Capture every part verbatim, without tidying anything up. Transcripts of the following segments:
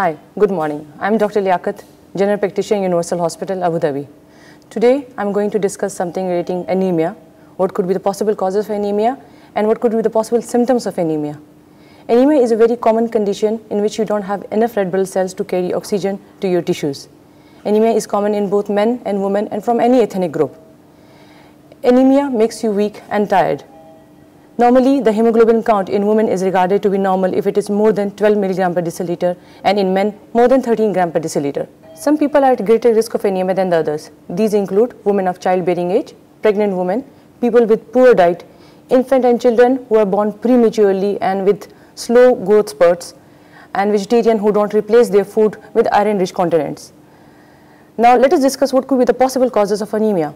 Hi, good morning. I'm Doctor Liaqat, General Practitioner, Universal Hospital, Abu Dhabi. Today, I'm going to discuss something relating anemia, what could be the possible causes of anemia, and what could be the possible symptoms of anemia. Anemia is a very common condition in which you don't have enough red blood cells to carry oxygen to your tissues. Anemia is common in both men and women and from any ethnic group. Anemia makes you weak and tired. Normally, the hemoglobin count in women is regarded to be normal if it is more than twelve milligrams per deciliter and in men more than thirteen grams per deciliter. Some people are at greater risk of anemia than the others. These include women of childbearing age, pregnant women, people with poor diet, infant and children who are born prematurely and with slow growth spurts, and vegetarians who don't replace their food with iron-rich continents. Now, let us discuss what could be the possible causes of anemia.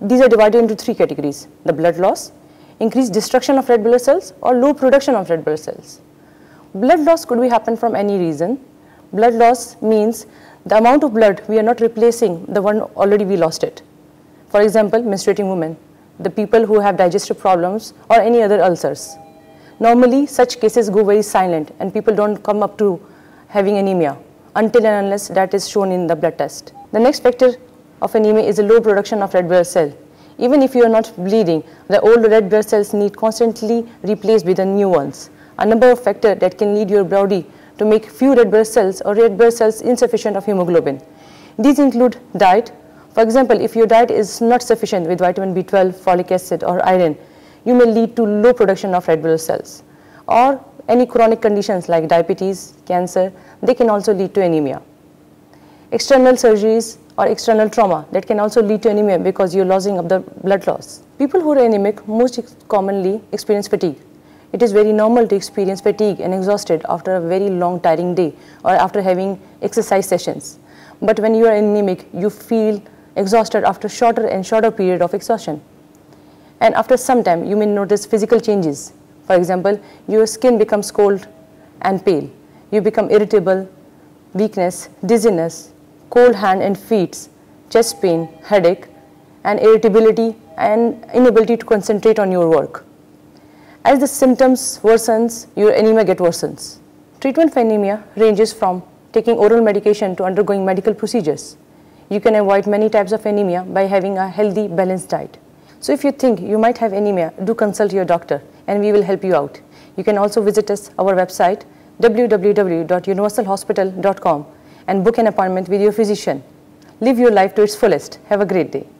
These are divided into three categories: the blood loss, increased destruction of red blood cells, or low production of red blood cells. Blood loss could be happen from any reason. Blood loss means the amount of blood we are not replacing the one already we lost it. For example, menstruating women, the people who have digestive problems or any other ulcers. Normally, such cases go very silent and people don't come up to having anemia until and unless that is shown in the blood test. The next factor of anemia is a low production of red blood cell. Even if you are not bleeding, the old red blood cells need constantly replaced with the new ones. A number of factors that can lead your body to make few red blood cells or red blood cells insufficient of hemoglobin. These include diet. For example, if your diet is not sufficient with vitamin B twelve, folic acid or iron, you may lead to low production of red blood cells. Or any chronic conditions like diabetes, cancer, they can also lead to anemia. External surgeries or external trauma that can also lead to anemia because you're losing of the blood loss. People who are anemic most commonly experience fatigue. It is very normal to experience fatigue and exhausted after a very long tiring day or after having exercise sessions. But when you are anemic, you feel exhausted after shorter and shorter period of exhaustion. And after some time, you may notice physical changes. For example, your skin becomes cold and pale. You become irritable, weakness, dizziness, cold hand and feet, chest pain, headache, and irritability and inability to concentrate on your work. As the symptoms worsens, your anemia get worsens. Treatment for anemia ranges from taking oral medication to undergoing medical procedures. You can avoid many types of anemia by having a healthy, balanced diet. So if you think you might have anemia, do consult your doctor and we will help you out. You can also visit us, our website w w w dot universal hospital dot com, and book an appointment with your physician. Live your life to its fullest. Have a great day.